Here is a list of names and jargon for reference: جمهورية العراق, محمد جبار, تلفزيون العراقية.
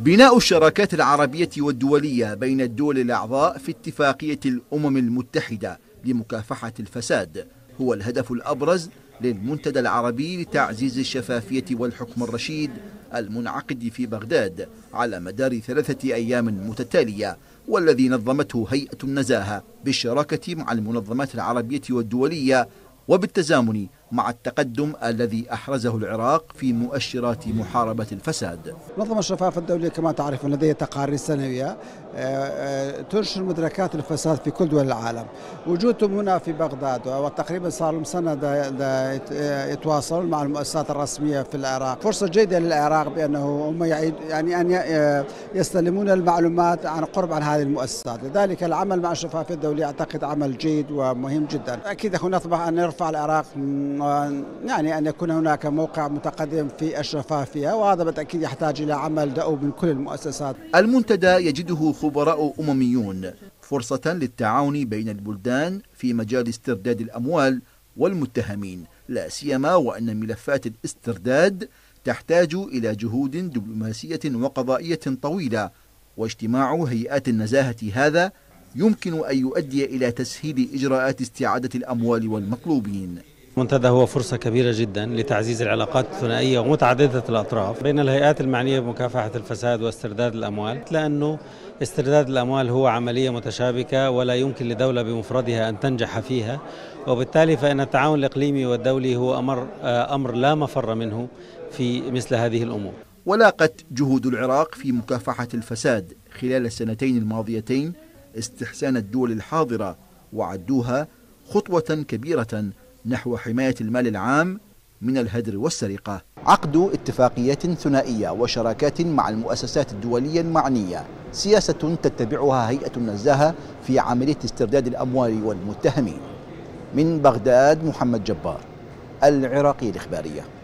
بناء الشراكات العربية والدولية بين الدول الأعضاء في اتفاقية الأمم المتحدة لمكافحة الفساد هو الهدف الأبرز للمنتدى العربي لتعزيز الشفافية والحكم الرشيد المنعقد في بغداد على مدار 3 أيام متتالية، والذي نظمته هيئة النزاهة بالشراكة مع المنظمات العربية والدولية وبالتزامن مع التقدم الذي أحرزه العراق في مؤشرات محاربة الفساد. منظمة الشفافة الدولية كما تعرف لديها تقارير سنوية تنشر مدركات الفساد في كل دول العالم. وجودهم هنا في بغداد وتقريبا صار لهم سنة يتواصلون مع المؤسسات الرسمية في العراق، فرصة جيدة للعراق بأنه هم أن يستلمون المعلومات عن قرب عن هذه المؤسسات، لذلك العمل مع الشفافية الدولية أعتقد عمل جيد ومهم جدا. أكيد هنا نطمح أن نرفع العراق أن يكون هناك موقع متقدم في الشفافية، وهذا بالتأكيد يحتاج إلى عمل دؤوب من كل المؤسسات. المنتدى يجده خبراء أمميون فرصة للتعاون بين البلدان في مجال استرداد الأموال والمتهمين، لا سيما وأن ملفات الاسترداد تحتاج إلى جهود دبلوماسية وقضائية طويلة، واجتماع هيئات النزاهة هذا يمكن أن يؤدي إلى تسهيل إجراءات استعادة الأموال والمطلوبين. المنتدى هو فرصة كبيرة جدا لتعزيز العلاقات الثنائية ومتعددة الأطراف بين الهيئات المعنية بمكافحة الفساد واسترداد الأموال، لأنه استرداد الأموال هو عملية متشابكة ولا يمكن لدولة بمفردها أن تنجح فيها، وبالتالي فإن التعاون الإقليمي والدولي هو أمر لا مفر منه في مثل هذه الأمور. ولاقت جهود العراق في مكافحة الفساد خلال السنتين الماضيتين استحسان الدول الحاضرة، وعدوها خطوة كبيرة نحو حماية المال العام من الهدر والسرقة. عقد اتفاقيات ثنائية وشراكات مع المؤسسات الدولية المعنية سياسة تتبعها هيئة النزاهة في عملية استرداد الأموال والمتهمين. من بغداد محمد جبار، العراقي الإخبارية.